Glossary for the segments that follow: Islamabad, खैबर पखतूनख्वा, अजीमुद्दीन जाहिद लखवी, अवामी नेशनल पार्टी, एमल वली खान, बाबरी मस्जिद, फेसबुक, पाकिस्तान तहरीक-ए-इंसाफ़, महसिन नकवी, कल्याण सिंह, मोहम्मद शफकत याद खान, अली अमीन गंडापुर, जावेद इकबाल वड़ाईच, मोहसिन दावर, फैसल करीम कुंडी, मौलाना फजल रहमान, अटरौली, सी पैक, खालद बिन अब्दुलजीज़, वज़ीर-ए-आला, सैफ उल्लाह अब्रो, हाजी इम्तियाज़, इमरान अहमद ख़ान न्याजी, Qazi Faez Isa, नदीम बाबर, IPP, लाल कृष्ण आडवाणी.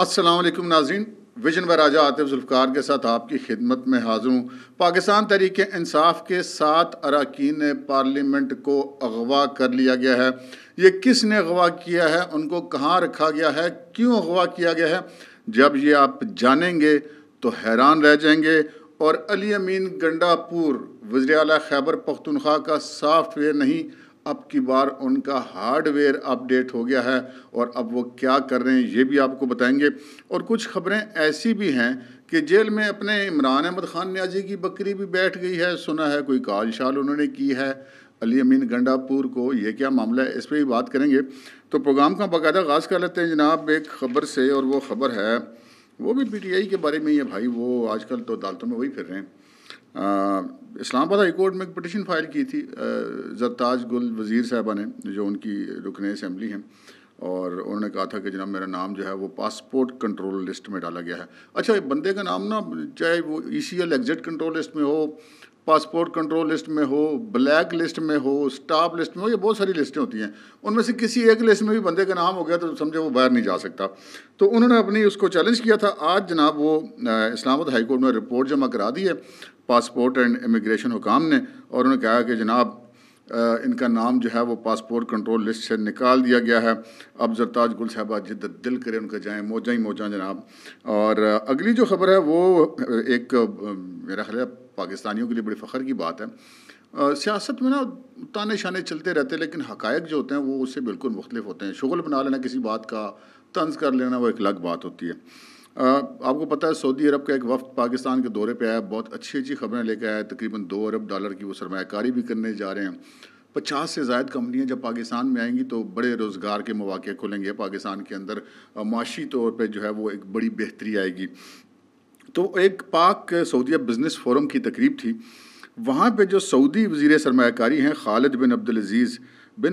अस्सलामुअलैकुम नाज़रीन, विज़न व राजा आतिफ़ ज़ुल्फ़िक़ार के साथ आपकी खिदमत में हाज़िर हूँ। पाकिस्तान तहरीक-ए-इंसाफ़ के 7 अरकान पार्लियामेंट को अगवा कर लिया गया है। ये किसने अगवा किया है, उनको कहाँ रखा गया है, क्यों अगवा किया गया है, जब ये आप जानेंगे तो हैरान रह जाएंगे। और अली अमीन गंडापुर वज़ीर-ए-आला खैबर पखतूनख्वा का सॉफ्टवेयर नहीं, अब की बार उनका हार्डवेयर अपडेट हो गया है और अब वो क्या कर रहे हैं ये भी आपको बताएंगे। और कुछ खबरें ऐसी भी हैं कि जेल में अपने इमरान अहमद ख़ान न्याजी की बकरी भी बैठ गई है, सुना है कोई काल शाल उन्होंने की है अली अमीन गंडापुर को, ये क्या मामला है, इस पर ही बात करेंगे। तो प्रोग्राम का बाकायदा आगाज़ कर लेते हैं जनाब एक ख़बर से, और वो ख़बर है, वो भी पीटीआई के बारे में ही है भाई, वो आजकल तो अदालतों में वही फिर रहे हैं। इस्लामाबाद हाई कोर्ट में एक पिटिशन फाइल की थी जरताज गुल वज़ीर साहबा ने, जो उनकी रुकने असम्बली हैं, और उन्होंने कहा था कि जनाब मेरा नाम जो है वो पासपोर्ट कंट्रोल लिस्ट में डाला गया है। अच्छा, ये बंदे का नाम ना, चाहे वो ECL एग्जिट कंट्रोल लिस्ट में हो, पासपोर्ट कंट्रोल लिस्ट में हो, ब्लैक लिस्ट में हो, स्टाफ लिस्ट में हो, ये बहुत सारी लिस्टें होती हैं, उनमें से किसी एक लिस्ट में भी बंदे का नाम हो गया तो समझे वो बाहर नहीं जा सकता। तो उन्होंने अपनी उसको चैलेंज किया था। आज जनाब वो इस्लामाबाद हाई कोर्ट में रिपोर्ट जमा करा दी है पासपोर्ट एंड इमिग्रेशन हुकाम ने, और उन्होंने कहा कि जनाब इनका नाम जो है वो पासपोर्ट कंट्रोल लिस्ट से निकाल दिया गया है। अब जरताज गुल साहबा जिद्दत दिल करे उनका जाएँ, मौजा ही मौजा जनाब। और अगली जो खबर है वो एक मेरा ख्याल है पाकिस्तानियों के लिए बड़ी फ़ख्र की बात है। सियासत में ना ताने शाने चलते रहते हैं, लेकिन हकायक जो होते हैं वो उससे बिल्कुल मुख्तलिफ होते हैं। शुगल बना लेना किसी बात का, तंज कर लेना, वो एक अलग बात होती है। आपको पता है सऊदी अरब का एक वफ़द पाकिस्तान के दौरे पे आया, बहुत अच्छी अच्छी खबरें लेकर आया। तकरीबन $2 अरब की वो सरमाकारी भी करने जा रहे हैं। 50 से ज़ायद कंपनियाँ जब पाकिस्तान में आएंगी तो बड़े रोज़गार के मौक़े खुलेंगे पाकिस्तान के अंदर, माशी तौर पे जो है वो एक बड़ी बेहतरी आएगी। तो एक पाक सऊदी बिज़नेस फोरम की तकरीब थी, वहाँ पर जो सऊदी वज़ीर सरमाकारी हैं खालद बिन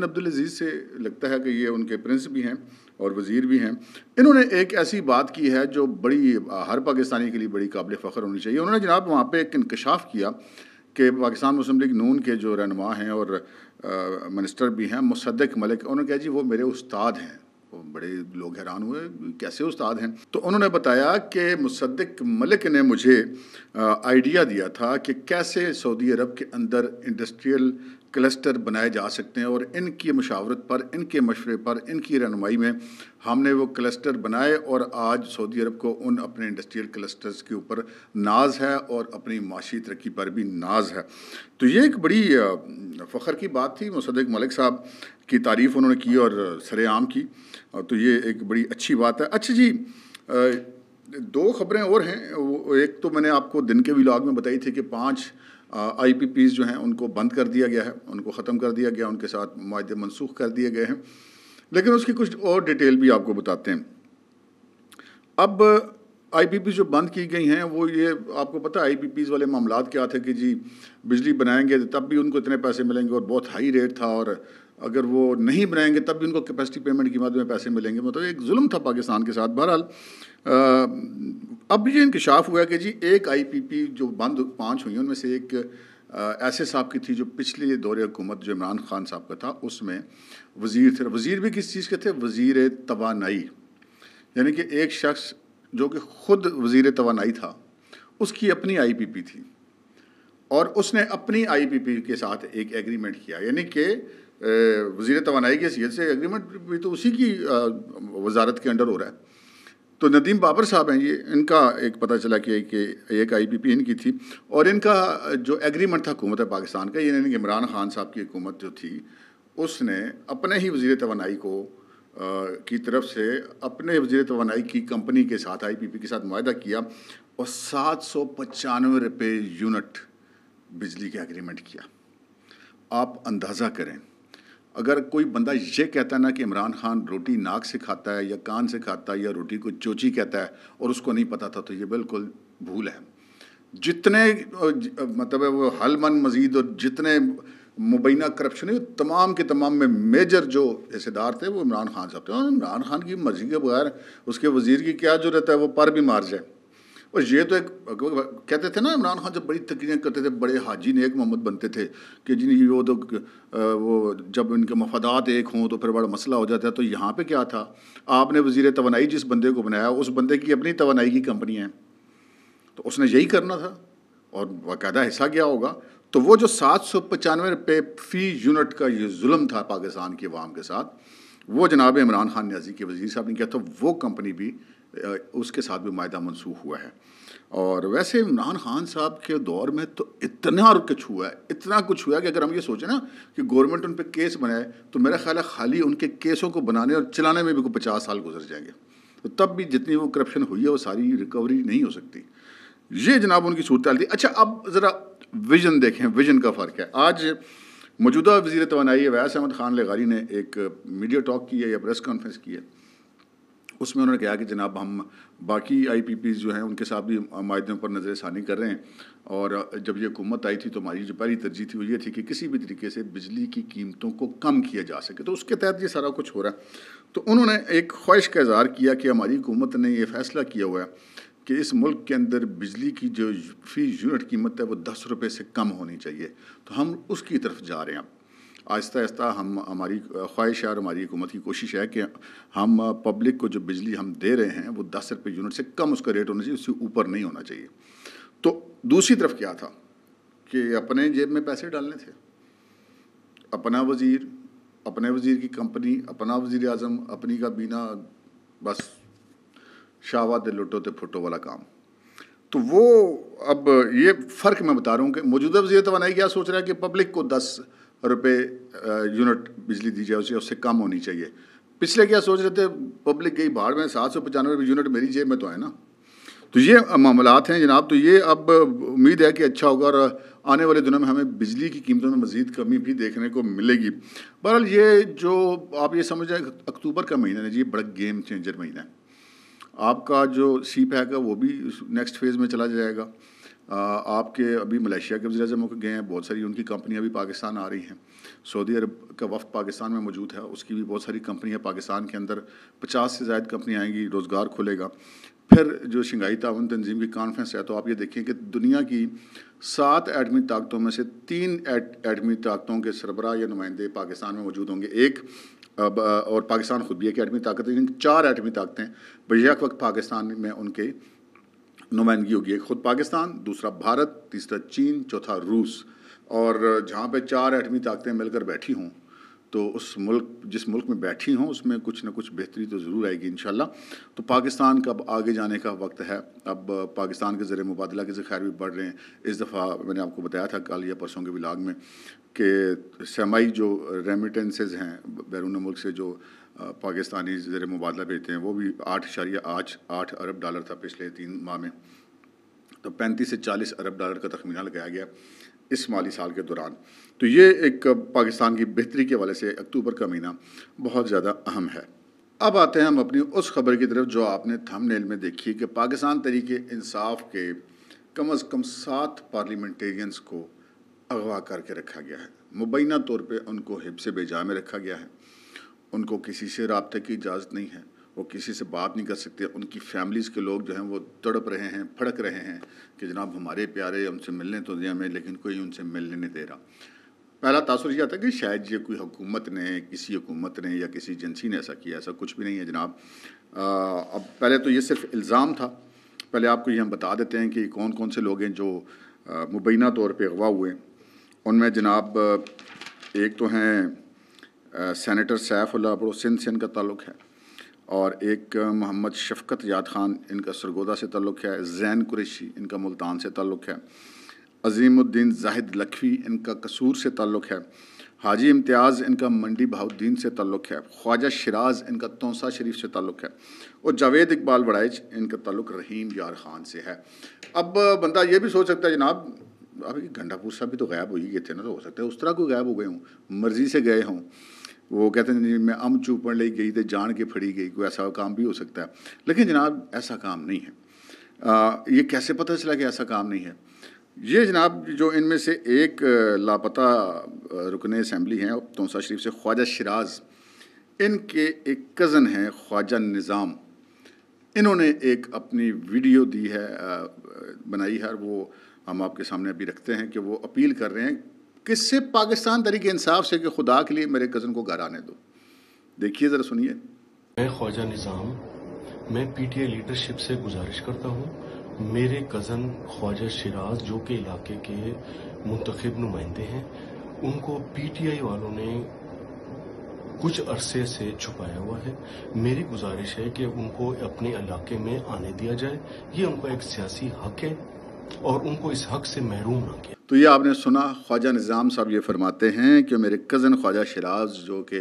अब्दुलजीज़ से लगता है कि ये उनके प्रिंस भी हैं और वज़ीर भी हैं, इन्होंने एक ऐसी बात की है जो बड़ी हर पाकिस्तानी के लिए बड़ी काबिल फ़ख्र होनी चाहिए। उन्होंने जनाब वहाँ पे एक इंकशाफ किया कि पाकिस्तान मुस्लिम लीग नून के जो रहनुमा हैं और मिनिस्टर भी हैं मुसद्दिक मलिक, उन्होंने कहा जी वो मेरे उस्ताद हैं। बड़े लोग हैरान हुए कैसे उस्ताद हैं। तो उन्होंने बताया कि मुसद्दिक मलिक ने मुझे आइडिया दिया था कि कैसे सऊदी अरब के अंदर इंडस्ट्रियल क्लस्टर बनाए जा सकते हैं, और इनकी मशावरत पर, इनके मशवरे पर, इनकी रहनुमाई में हमने वो क्लस्टर बनाए, और आज सऊदी अरब को उन अपने इंडस्ट्रियल क्लस्टर्स के ऊपर नाज है और अपनी माशी तरक्की पर भी नाज है। तो ये एक बड़ी फ़ख्र की बात थी, मुसद्दिक मलिक साहब की तारीफ़ उन्होंने की और सरेआम की, तो ये एक बड़ी अच्छी बात है। अच्छा जी, 2 खबरें और हैं। एक तो मैंने आपको दिन के व्लॉग में बताई थी कि 5 IPPs जो हैं उनको बंद कर दिया गया है, उनको ख़त्म कर दिया गया, उनके साथ मुआहदे मनसूख कर दिए गए हैं, लेकिन उसकी कुछ और डिटेल भी आपको बताते हैं। अब IPPs जो बंद की गई हैं वो, ये आपको पता है IPPs वाले मामला क्या थे कि जी बिजली बनाएंगे तब भी उनको इतने पैसे मिलेंगे और बहुत हाई रेट था, और अगर वो नहीं बनाएंगे तब भी उनको कैपेसिटी पेमेंट की मद में पैसे मिलेंगे, मतलब एक जुल्म था पाकिस्तान के साथ। बहरहाल अब ये इंकशाफ हुआ कि जी एक IPP जो बंद 5 हुई उनमें से एक ऐसे साहब की थी जो पिछले दौरे हुकूमत जो इमरान खान साहब का था उसमें वज़ीर थे। वज़ीर भी किस चीज़ के थे, वज़ीर तवानाई, यानी कि एक शख्स जो कि ख़ुद वज़ीर तवानाई था, उसकी अपनी IPP थी और उसने अपनी IPP के साथ एक एग्रीमेंट किया, यानी कि वज़ीर तवानाई के सीएल से एग्रीमेंट भी तो उसी की वजारत के अंडर हो रहा है। तो नदीम बाबर साहब हैं ये, इनका एक पता चला कि एक IPP इनकी थी, और इनका जो एग्रीमेंट था हुकूमत पाकिस्तान का, यानी कि इमरान खान साहब की हुकूमत जो थी उसने अपने ही वज़ीर तवानाई को की तरफ से अपने वज़ीर तवानाई की कंपनी के साथ IPP के साथ मुआहदा किया और 795 रुपये यूनिट बिजली का एग्रीमेंट किया। आप अंदाज़ा करें, अगर कोई बंदा ये कहता है ना कि इमरान खान रोटी नाक से खाता है या कान से खाता है या रोटी को चोची कहता है और उसको नहीं पता था, तो ये बिल्कुल भूल है। जितने मतलब वो हलमन मजीद और जितने मुबैना करप्शन है, तमाम के तमाम में मेजर जो हिस्सेदार थे वो इमरान खान साहब थे, और इमरान खान की मर्ज़ी के बगैर उसके वज़ीर की क्या ज़रूरत है, वो पर भी मार जाए। और ये तो एक कहते थे ना इमरान खान जब बड़ी तकरीरें करते थे, बड़े हाजी नेक मोहम्मद बनते थे कि जिन वो तो वो जब इनके मफादात एक हों तो फिर बड़ा मसला हो जाता है। तो यहाँ पे क्या था, आपने वज़ीर तवानाई जिस बंदे को बनाया उस बंदे की अपनी तवानाई की कंपनी है, तो उसने यही करना था और बाकायदा हिस्सा गया होगा। तो वो जो 795 रुपये फ़ी यूनिट का ये जुल्म था पाकिस्तान की अवाम के साथ, वो जनाब इमरान खान न्याजी के वज़ीर साहब ने किया था। वो कंपनी भी उसके साथ भी मायदा मनसूख हुआ है। और वैसे इमरान खान साहब के दौर में तो इतना कुछ हुआ है, इतना कुछ हुआ है कि अगर हम ये सोचें ना कि गवर्नमेंट उन पर केस बनाए तो मेरा ख्याल है खाली उनके केसों को बनाने और चलाने में भी कोई 50 साल गुजर जाएंगे। तो तब भी जितनी वो करप्शन हुई है वो सारी रिकवरी नहीं हो सकती। ये जनाब उनकी सूरत हाल थी। अच्छा, अब ज़रा विज़न देखें, विज़न का फ़र्क है। आज मौजूदा वज़ीर तवानाई वैस अहमद ख़ान लेगारी ने एक मीडिया टॉक की है या प्रेस कॉन्फ्रेंस की है, उसमें उन्होंने कहा कि जनाब हम बाकी IPPs जो हैं उनके साथ भी माहदों पर नज़र सानी कर रहे हैं, और जब ये हुकूमत आई थी तो हमारी जो पहली तरजीह थी वो ये थी कि किसी भी तरीके से बिजली की कीमतों को कम किया जा सके। तो उसके तहत ये सारा कुछ हो रहा है। तो उन्होंने एक ख्वाहिश का इज़हार किया कि हमारी हुकूमत ने यह फ़ैसला किया हुआ है कि इस मुल्क के अंदर बिजली की जो फ़ी यूनिट कीमत है वो 10 रुपये से कम होनी चाहिए। तो हम उसकी तरफ जा रहे हैं। अब आहिस्ता आहिस्ता हम हमारी ख्वाहिश और हमारी हुकूमत की कोशिश है कि हम पब्लिक को जो बिजली हम दे रहे हैं वो 10 रुपये यूनिट से कम उसका रेट होना चाहिए, उससे ऊपर नहीं होना चाहिए। तो दूसरी तरफ क्या था कि अपने जेब में पैसे डालने थे, अपना वज़ीर, अपने वज़ीर की कंपनी, अपना वज़ीर आज़म, अपनी काबीना, बस शावा दे लुटो ते फुटो वाला काम। तो वो अब ये फ़र्क मैं बता रहा हूँ कि मौजूदा वज़ीर तवानाई क्या सोच रहा है कि पब्लिक को 10 रुपये यूनिट बिजली दी जाए, उसे उससे कम होनी चाहिए। पिछले क्या सोच रहे थे, पब्लिक गई बाहर में 795 यूनिट मेरी जेब में तो है ना। तो ये मामलात हैं जनाब। तो ये अब उम्मीद है कि अच्छा होगा और आने वाले दिनों में हमें बिजली की कीमतों में मज़ीद कमी भी देखने को मिलेगी। बहरहाल ये जो आप ये समझ जाए अक्टूबर का महीना है जी, बड़ा गेम चेंजर महीना है। आपका जो सी पैक है वो भी नेक्स्ट फेज़ में चला जाएगा। आपके अभी मलेशिया के वज़ीर-ए-आज़म होकर गए हैं, बहुत सारी उनकी कंपनियां भी पाकिस्तान आ रही हैं। सऊदी अरब का वफ़द पाकिस्तान में मौजूद है, उसकी भी बहुत सारी कंपनियां पाकिस्तान के अंदर 50 से ज़ायद कंपनियाँ आएंगी, रोज़गार खुलेगा। फिर जो शंघाई ताउन तंजीम की कॉन्फ्रेंस है, तो आप ये देखें कि दुनिया की 7 एटमी ताकतों में से 3 एटमी ताकतों के सरबराह या नुमाइंदे पाकिस्तान में मौजूद होंगे। एक अब और पाकिस्तान खुद भी एक एटमी ताकत है, 4 एटमी ताकतें बैक वक्त पाकिस्तान में उनके नुमाइंदगी होगी। एक खुद पाकिस्तान, दूसरा भारत, तीसरा चीन, चौथा रूस। और जहाँ पे 4 एटमी ताकतें मिलकर बैठी हों तो उस मुल्क जिस मुल्क में बैठी हों उसमें कुछ ना कुछ बेहतरी तो ज़रूर आएगी इंशाल्लाह। तो पाकिस्तान का अब आगे जाने का वक्त है। अब पाकिस्तान के ज़रिए मुबादला के ज़ख़ायर भी बढ़ रहे हैं। इस दफ़ा मैंने आपको बताया था कल या परसों के व्लॉग में कि सेमाई जो रेमिटेंसेज हैं बैरून मुल्क से जो पाकिस्तानी ज़रिए मुबादला भेजते हैं वो भी 8.8 अरब डॉलर था पिछले 3 माह में। तो 35 से 40 अरब डॉलर का तखमीना लगाया गया इस माली साल के दौरान। तो ये एक पाकिस्तान की बेहतरी के हवाले से अक्टूबर का महीना बहुत ज़्यादा अहम है। अब आते हैं हम अपनी उस खबर की तरफ जो आपने थंबनेल में देखी कि पाकिस्तान तहरीक-ए-इंसाफ़ के कम अज़ कम 7 पार्लियामेंटेरियंस को अगवा करके रखा गया है। मुबैना तौर पे उनको हिब्स बेजा में रखा गया है, उनको किसी से रबते की इजाज़त नहीं है, वो किसी से बात नहीं कर सकते। उनकी फैमिलीज़ के लोग जो हैं वो तड़प रहे हैं, फड़क रहे हैं कि जनाब हमारे प्यारे हमसे मिलने तो दिया हमें, लेकिन कोई उनसे मिलने नहीं दे रहा। पहला तासुर यह था कि शायद ये कोई हुकूमत ने, किसी हुकूमत ने या किसी एजेंसी ने ऐसा किया। ऐसा कुछ भी नहीं है जनाब। अब पहले तो ये सिर्फ इल्ज़ाम था। पहले आपको ये हम बता देते हैं कि कौन कौन से लोग हैं जो मुबैना तौर पर अगवा हुए। उनमें जनाब एक तो हैं सेनेटर सैफ उल्लाह अब्रो, सिंध से इनका ताल्लुक़ है, और एक मोहम्मद शफकत याद खान, इनका सरगोदा से ताल्लुक़ है, जैन कुरेशी, इनका मुल्तान से ताल्लुक़ है, अजीमुद्दीन जाहिद लखवी, इनका कसूर से ताल्लुक़ है, हाजी इम्तियाज़, इनका मंडी बहाउद्दीन से ताल्लुक़ है, ख्वाजा शिराज, इनका तौसा शरीफ से ताल्लुक़ है, और जावेद इकबाल वड़ाईच, इनका ताल्लुक़ रहीम यार खान से है। अब बंदा ये भी सोच सकता है जनाब अभी गंडापुर साहब भी तो गायब हो ही गए थे ना, तो हो सकता है उस तरह को गायब हो गए हों, मर्ज़ी से गए हों। वो कहते हैं जी मैं अम चूपण ले गई तो जान के फड़ी गई, कोई ऐसा काम भी हो सकता है। लेकिन जनाब ऐसा काम नहीं है। ये कैसे पता चला कि ऐसा काम नहीं है? ये जनाब जो इनमें से एक लापता रुकने असम्बली हैं तौसा शरीफ से ख्वाजा शिराज, इनके एक कज़न हैं ख्वाजा निज़ाम। इन्होंने एक अपनी वीडियो दी है, बनाई है, वो हम आपके सामने अभी रखते हैं कि वो अपील कर रहे हैं किससे, पाकिस्तान तहरीक-ए-इंसाफ़ से कि खुदा के लिए मेरे कज़न को घर आने दो। देखिए ज़रा सुनिए। मैं ख्वाजा निज़ाम, मैं पीटीए लीडरशिप से गुजारिश करता हूँ, मेरे कज़न ख्वाजा शिराज जो कि इलाके के मुंतखब नुमाइंदे हैं, उनको पीटीआई वालों ने कुछ अरसे से छुपाया हुआ है। मेरी गुजारिश है कि उनको अपने इलाके में आने दिया जाए, ये उनका एक सियासी हक है और उनको इस हक से महरूम ना किया। तो ये आपने सुना, ख्वाजा निज़ाम साहब ये फरमाते हैं कि मेरे कज़न ख्वाजा शिराज जो कि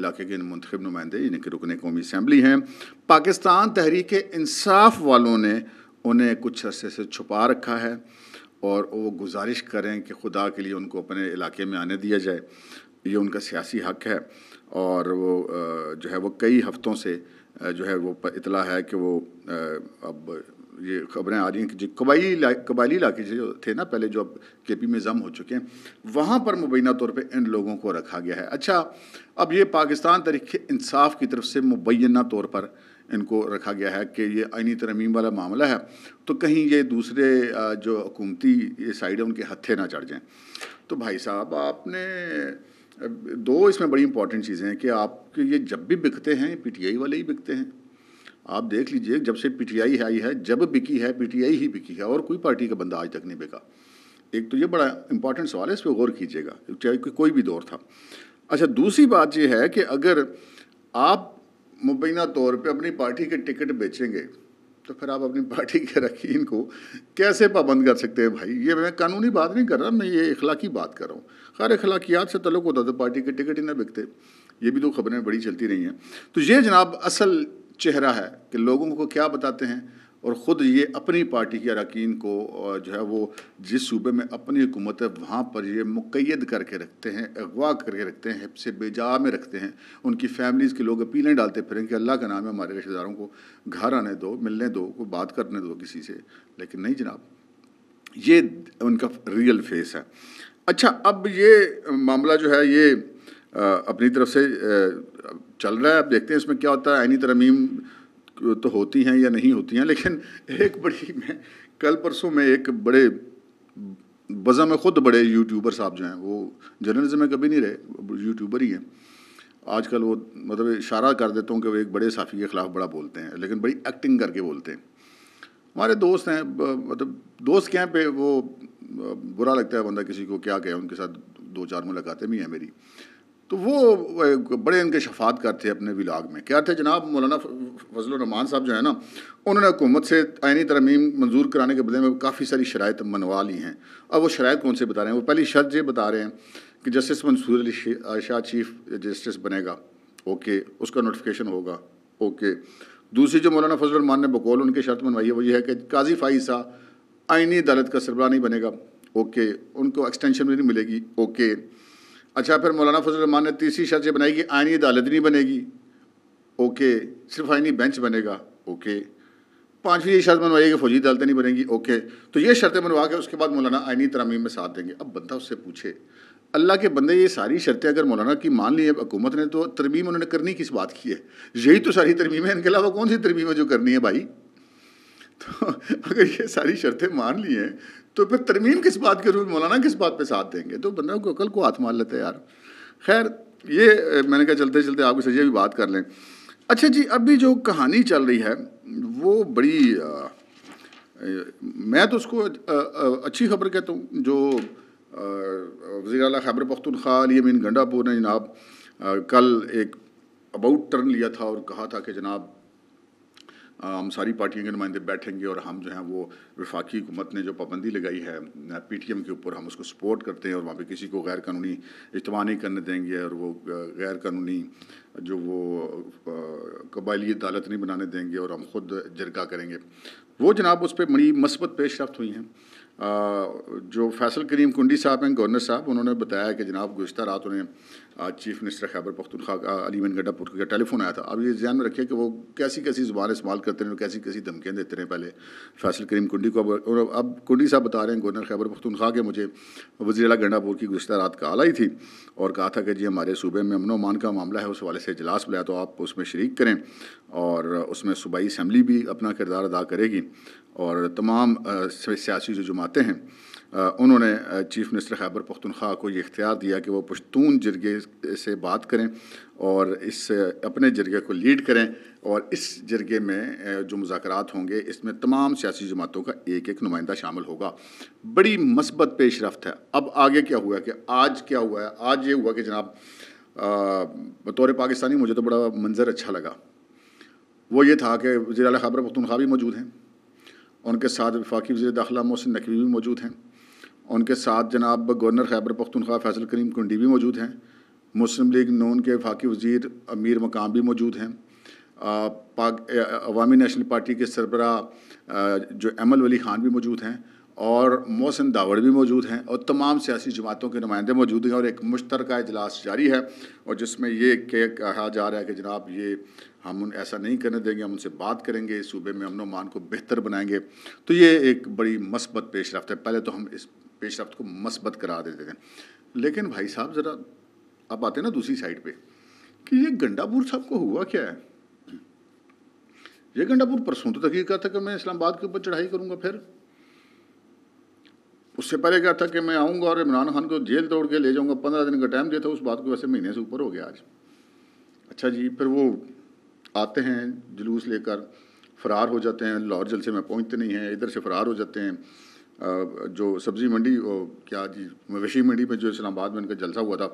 इलाके के मुंतखब नुमाइंदे यानी कि रुकने कौमी असम्बली हैं, पाकिस्तान तहरीक इंसाफ वालों ने उन्हें कुछ अरसे से छुपा रखा है और वो गुजारिश करें कि खुदा के लिए उनको अपने इलाके में आने दिया जाए, ये उनका सियासी हक है। और वो जो है वो कई हफ्तों से जो है वो इतला है कि वो अब ये खबरें आ रही हैं कि जो कबायली इलाके जो थे ना पहले, जो अब केपी में जम हो चुके हैं, वहाँ पर मुबैना तौर पे इन लोगों को रखा गया है। अच्छा, अब ये पाकिस्तान तहरीक-ए-इंसाफ़ की तरफ से मुबैना तौर पर इनको रखा गया है कि ये आईनी तरमीम वाला मामला है, तो कहीं ये दूसरे जो हुकूमती साइड है उनके हत्थे ना चढ़ जाएँ। तो भाई साहब, आपने दो इसमें बड़ी इंपॉर्टेंट चीज़ें हैं कि आपके ये जब भी बिकते हैं पीटीआई वाले ही बिकते हैं। आप देख लीजिए, जब से पीटीआई आई है, जब बिकी है पीटीआई ही बिकी है, और कोई पार्टी का बंदा आज तक नहीं बिका। एक तो ये बड़ा इंपॉर्टेंट सवाल है, इस पर गौर कीजिएगा, चाहे कोई भी दौर था। अच्छा, दूसरी बात ये है कि अगर आप मुबैना तौर पर अपनी पार्टी के टिकट बेचेंगे तो फिर आप अपनी पार्टी के रखीन को कैसे पाबंद कर सकते हैं भाई? ये मैं कानूनी बात नहीं कर रहा, मैं ये इखलाकी बात कर रहा हूँ। खैर, इखलाकियात से तल्लुक़ होता तो पार्टी के टिकट ही ना बिकते, ये भी तो खबरें बड़ी चलती रही हैं। तो ये जनाब असल चेहरा है कि लोगों को क्या बताते हैं, और ख़ुद ये अपनी पार्टी के अरकान को जो है वो जिस सूबे में अपनी हुकूमत है वहाँ पर ये मुक़य्यद करके रखते हैं, अगवा करके रखते हैं, हिब्स बेजा में रखते हैं। उनकी फैमिलीज़ के लोग अपीलें डालते फिरें कि अल्लाह का नाम है हमारे रिश्तेदारों को घर आने दो, मिलने दो, कोई बात करने दो किसी से, लेकिन नहीं जनाब, ये उनका रियल फेस है। अच्छा, अब ये मामला जो है ये अपनी तरफ से चल रहा है। अब देखते हैं इसमें क्या होता है। आइनी तरमीम तो होती हैं या नहीं होती हैं, लेकिन एक बड़ी, मैं कल परसों में एक बड़े बज़ा में ख़ुद बड़े यूट्यूबर साहब जो हैं, वो जर्नलिज्म में कभी नहीं रहे, यूट्यूबर ही हैं आजकल। वो मतलब इशारा कर देता हूँ कि वो एक बड़े साफ़ी के ख़िलाफ़ बड़ा बोलते हैं, लेकिन बड़ी एक्टिंग करके बोलते हैं। हमारे दोस्त हैं, मतलब दोस्त क्या पे, वो बुरा लगता है बंदा किसी को क्या कहे, उनके साथ दो चार मुलाकातें भी हैं मेरी। तो वो बड़े इनके शफात करते हैं अपने विलाग में। क्या थे जनाब, मौलाना फजल रहमान साहब जो है ना, उन्होंने हुकूमत से आइनी तरमीम मंजूर कराने के बदले में काफ़ी सारी शराइत मनवा ली हैं। अब वो शराइत कौन से बता रहे हैं? वो पहली शर्त ये बता रहे हैं कि justice Mansoor Ali Shah chief justice बनेगा, ओके, उसका नोटिफिकेशन होगा, ओके। दूसरी जो मौलाना फजल रहमान ने बकौल उनकी शर्त मनवाई है वो ये है कि काजी फैज़ आइनी अदालत का सरबरा नहीं बनेगा, ओके, उनको एक्सटेंशन भी नहीं मिलेगी, ओके। अच्छा, फिर मौलाना फजल रहमान ने तीसरी शर्त ये बनाई कि आइनी अदालत नहीं बनेगी, ओके, सिर्फ आइनी बेंच बनेगा, ओके। पाँचवीं ये शर्त मनवाई कि फौजी अदालतें नहीं बनेंगी, ओके। तो ये शर्तें मनवा के उसके बाद मौलाना आइनी तरमीम में साथ देंगे। अब बंदा उससे पूछे, अल्लाह के बंदे, ये सारी शर्तें अगर मौलाना की मान ली है हुकूमत ने, तो तरमीम उन्होंने करनी किस बात की है? यही तो सारी तरमीम है, इनके अलावा कौन सी तरमीम है जो करनी है भाई? तो अगर ये सारी शर्तें मान ली हैं तो फिर तरमीम किस बात के, रूल मौलाना किस बात पे साथ देंगे? तो बंदा को अकल को हाथ मार लेते हैं यार। खैर, ये मैंने कहा चलते चलते आपके सजे भी बात कर लें। अच्छा जी, अभी जो कहानी चल रही है वो बड़ी मैं तो उसको अच्छी खबर कहता हूँ। जो वज़ीर-ए-आला खैबर पखतूनख्वा अली अमीन गंडापुर ने जनाब कल एक अबाउट टर्न लिया था और कहा था कि जनाब हम सारी पार्टियों के नुमाइंदे बैठेंगे और हम जो हैं वो वफाकी हुकूमत ने जो पाबंदी लगाई है पीटीएम के ऊपर, हम उसको सपोर्ट करते हैं और वहाँ पे किसी को गैर कानूनी इज्तिमा नहीं करने देंगे, और वो गैर कानूनी जो वो कबायली अदालत नहीं बनाने देंगे, और हम खुद जरगा करेंगे। वो जनाब उस पर बड़ी मस्बत पेश रफ्त हुई हैं। जो फैसल करीम कुंडी साहब हैं गवर्नर साहब, उन्होंने बताया कि जनाब गुज़श्ता रात उन्हें चीफ़ मिनिस्टर खैबर पखतूनख्वा अली अमीन गंडापुर का टेलीफोन आया था। अब ये ध्यान में रखिए कि वो कैसी कैसी ज़ुबान इस्तेमाल करते रहे, कैसी कैसी धमकियाँ देते रहे पहले फैसल करीम कुंडी को। अब कुंडी साहब बता रहे हैं गवर्नर खैबर पखतूनख्वा के मुझे वज़ीर-ए-आला गंडापुर की गुज़श्ता रात कॉल आई थी और कहा था कि जी हमारे सूबे में अमन अमान का मामला है, उस हवाले से इजलास बुलाया तो आप उसमें शरीक करें और उसमें सूबाई असम्बली भी अपना किरदार अदा करेगी। और तमाम सियासी जो जमातें हैं उन्होंने चीफ़ मिनिस्टर खैबर पख्तूनख्वा को ये इख्तियार दिया कि वो पश्तून जरगे से बात करें और इस अपने जरगे को लीड करें और इस जरगे में जो मुज़ाकरात होंगे इसमें तमाम सियासी जमातों का एक एक नुमाइंदा शामिल होगा। बड़ी मस्बत पेश रफ्त है। अब आगे क्या हुआ कि आज क्या हुआ है, आज ये हुआ कि जनाब बतौर पाकिस्तानी मुझे तो बड़ा मंजर अच्छा लगा। वो ये था कि वज़ीर-ए-आला खैबर पख्तूनख्वा भी मौजूद हैं, उनके साथ वफाकी वज़ीर दाखिला महसिन नकवी भी मौजूद हैं, उनके साथ जनाब गवर्नर खैबर पख्तूनख्वा फैसल करीम कुंडी भी मौजूद हैं, मुस्लिम लीग नून के वफाकी वज़ीर अमीर मकाम भी मौजूद हैं, अवामी नेशनल पार्टी के सरबरा जो एमल वली खान भी मौजूद हैं और मोहसिन दावर भी मौजूद हैं और तमाम सियासी जमातों के नुमाइंदे मौजूद हैं। और एक मुश्तरका इजलास जारी है और जिसमें ये कहा जा रहा है कि जनाब ये हम उन ऐसा नहीं करने देंगे, हम उनसे बात करेंगे, सूबे में अमन अमान को बेहतर बनाएंगे। तो ये एक बड़ी मस्बत पेशरफ्त है। पहले तो हम इस पेशरफ्त को मस्बत करार देते थे, लेकिन भाई साहब ज़रा अब आते ना दूसरी साइड पर कि ये गंडापुर साहब को हुआ क्या है। ये गंडापुर परसों तो तकरीर करता था कि मैं इस्लामाबाद के ऊपर चढ़ाई करूँगा, फिर उससे पहले क्या था कि मैं आऊँगा और इमरान खान को जेल दौड़ के ले जाऊँगा, 15 दिन का टाइम दिया था, उस बात को वैसे महीने से ऊपर हो गया आज। अच्छा जी, फिर वो आते हैं जुलूस लेकर, फ़रार हो जाते हैं, लाहौर जलसे में पहुँचते नहीं हैं, इधर से फ़रार हो जाते हैं। जो सब्ज़ी मंडी क्या जी मवेशी मंडी में जो इस्लामाबाद में उनका जलसा हुआ था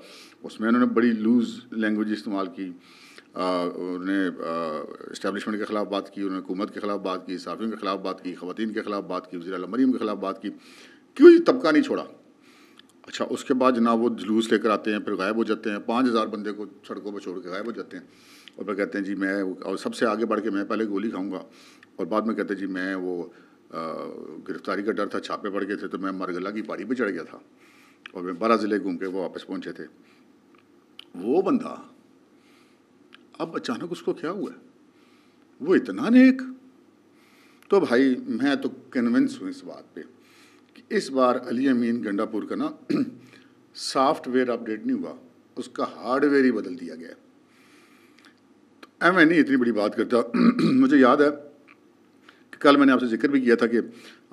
उसमें उन्होंने बड़ी लूज़ लैंग्वेज इस्तेमाल की, उन्होंने इस्टेब्लिशमेंट के ख़िलाफ़ बात की, उन्होंने हुकूमत के ख़िलाफ़ बात की, साफ़ियों के ख़िलाफ़ बात की, ख़वातीन के ख़िलाफ़ बात की, वज़ीर-ए-आला मरीम के ख़िलाफ़ बात की, क्यों ये तबका नहीं छोड़ा। अच्छा, उसके बाद जनाब वो जुलूस लेकर आते हैं, फिर गायब हो जाते हैं, 5,000 बंदे को सड़कों पर छोड़ के गायब हो जाते हैं और फिर कहते हैं जी मैं और सबसे आगे बढ़ के मैं पहले गोली खाऊंगा और बाद में कहते हैं जी मैं वो गिरफ्तारी का डर था, छापे पड़ गए थे तो मैं मरगला की पहाड़ी पर चढ़ गया था और मैं 12 ज़िले घूम के वो वापस पहुँचे थे। वो बंदा अब अचानक उसको क्या हुआ, वो इतना नेक। तो भाई मैं तो कन्विंस हूँ इस बात पर कि इस बार अली अमीन गंडापुर का ना सॉफ्टवेयर अपडेट नहीं हुआ, उसका हार्डवेयर ही बदल दिया गया। तो मैं नहीं इतनी बड़ी बात करता। मुझे याद है कि कल मैंने आपसे जिक्र भी किया था कि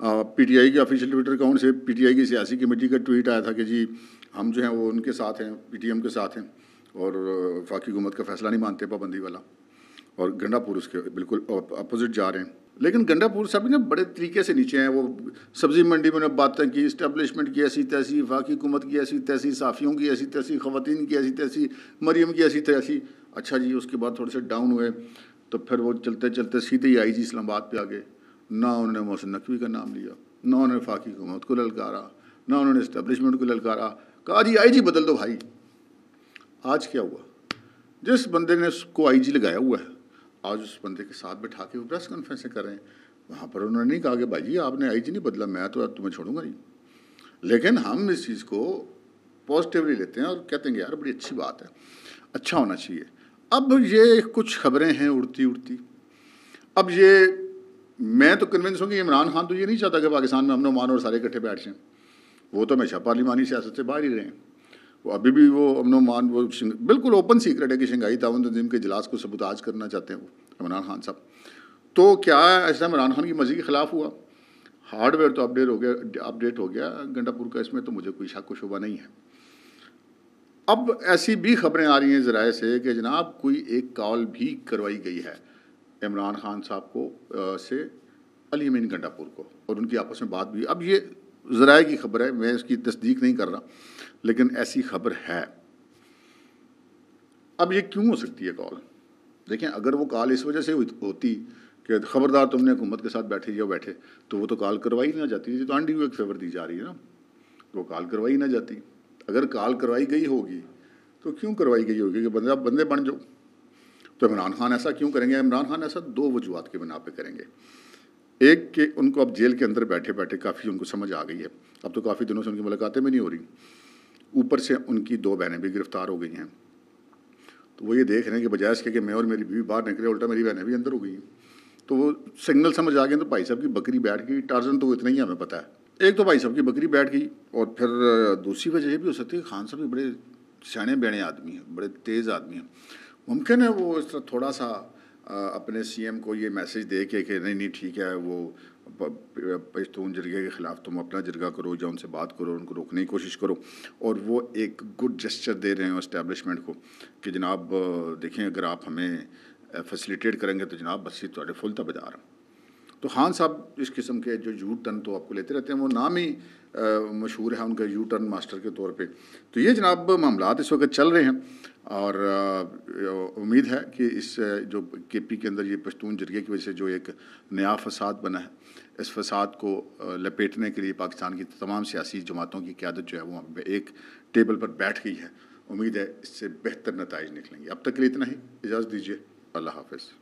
पीटीआई के ऑफिशियल ट्विटर अकाउंट से पीटीआई की सियासी कमेटी का ट्वीट आया था कि जी हम जो हैं वो उनके साथ हैं, पीटीएम के साथ हैं और वफाकी हुकूमत का फैसला नहीं मानते पाबंदी वाला, और गंडापुर उसके बिल्कुल अपोजिट जा रहे हैं। लेकिन गंडापुर साहब ने बड़े तरीके से नीचे हैं। वो सब्ज़ी मंडी में उन्होंने बातें की, इस्टेब्लिशमेंट की ऐसी तैसी, वफाकी हुकूमत की ऐसी तैसी, साफ़ियों की ऐसी तैसी, ख़वातीन की ऐसी तैसी, मरियम की ऐसी तैसी। अच्छा जी, उसके बाद थोड़े से डाउन हुए तो फिर वो चलते चलते सीधे ही आई जी इस्लामाबाद पर आ गए। ना उन्होंने मोहसिन नकवी का नाम लिया, ना उन्होंने वफाकी हुकूमत को ललकारा, ना उन्होंने इस्टेब्लिशमेंट को ललकारा, कहा जी आई जी बदल दो भाई। आज क्या हुआ, जिस बंदे ने उसको आई जी लगाया हुआ है आज उस बंदे के साथ बैठा के वो प्रेस कॉन्फ्रेंसें कर रहे हैं। वहाँ पर उन्होंने नहीं कहा कि भाई जी आपने आई जी नहीं बदला, मैं तो तुम्हें छोड़ूंगा नहीं। लेकिन हम इस चीज़ को पॉजिटिवली लेते हैं और कहते हैं यार बड़ी अच्छी बात है, अच्छा होना चाहिए। अब ये कुछ खबरें हैं उड़ती उड़ती। अब ये मैं तो कन्विंस हूँ कि इमरान खान तो ये नहीं चाहता कि पाकिस्तान में अमन अमान और सारे इकट्ठे बैठ जाएँ। वो तो हमेशा पार्लिमानी सियासत से बाहर ही रहे हैं। वो अभी भी वो अमन अमान वो बिल्कुल ओपन सीक्रेट है कि शंघाई ताउन तंजीम के इजलास को सबूताज करना चाहते हैं वो इमरान खान साहब। तो क्या ऐसा इमरान खान की मर्ज़ी के ख़िलाफ़ हुआ? हार्डवेयर तो अपडेट हो गया गंडापुर का, इसमें तो मुझे कोई शक व शुबा नहीं है। अब ऐसी भी खबरें आ रही हैं ज़राए से कि जनाब कोई एक कॉल भी करवाई गई है इमरान खान साहब को से अली अमीन गंडापुर को और उनकी आपस में बात भी। अब ये ज़राए की खबर है, मैं इसकी तस्दीक नहीं कर रहा, लेकिन ऐसी खबर है। अब ये क्यों हो सकती है कॉल? देखें, अगर वो कॉल इस वजह से होती कि ख़बरदार तुमने हुकूमत के साथ बैठे या बैठे, तो वो तो कॉल करवाई ना जाती, तो आंटी को एक फेवर दी जा रही है ना, तो वो कॉल करवाई ना जाती। अगर कॉल करवाई गई होगी तो क्यों करवाई गई होगी कि बंदे आप बंदे बन जाओ। तो इमरान खान ऐसा क्यों करेंगे? इमरान खान ऐसा 2 वजूहत के बिना पर करेंगे। एक के उनको अब जेल के अंदर बैठे बैठे काफ़ी उनको समझ आ गई है, अब तो काफ़ी दिनों से उनकी मुलाकातें भी नहीं हो रही, ऊपर से उनकी दो बहनें भी गिरफ़्तार हो गई हैं। तो वो ये देख रहे हैं कि बजाय इसके कि मैं और मेरी बीवी बाहर निकले, उल्टा मेरी बहनें भी अंदर हो गई हैं। तो वो सिग्नल समझ आ गए, तो भाई साहब की बकरी बैठ गई। टार्जन तो इतना ही हमें पता है, एक तो भाई साहब की बकरी बैठ गई, और फिर दूसरी वजह ये भी हो सकती है खान साहब भी बड़े सियाने बहने आदमी हैं, बड़े तेज़ आदमी हैं, मुमकिन है वो इस तरह थोड़ा सा अपने सीएम को ये मैसेज दे के कि नहीं नहीं ठीक है, वो पश्तून जरगे के ख़िलाफ़ तुम अपना जरगा करो या उनसे बात करो, उनको रोकने की कोशिश करो। और वो एक गुड जेस्चर दे रहे हैं इस्टेब्लिशमेंट को कि जनाब देखें, अगर आप हमें फैसिलिटेट करेंगे तो जनाब बस ये थोड़े फुलता बाजार। तो खान साहब इस किस्म के जो यू टर्न तो आपको लेते रहते हैं, वो नाम ही मशहूर है उनका यू टर्न मास्टर के तौर पे। तो ये जनाब मामलात इस वक्त चल रहे हैं, और उम्मीद है कि इस जो केपी के अंदर ये पश्तून जरगे की वजह से जो एक नया फसाद बना है, इस फसाद को लपेटने के लिए पाकिस्तान की तमाम सियासी जमातों की क़यादत जो है वो एक टेबल पर बैठ गई है। उम्मीद है इससे बेहतर नताइज निकलेंगे। अब तक के लिए इतना ही, इजाज़त दीजिए, अल्लाह हाफ़िज़।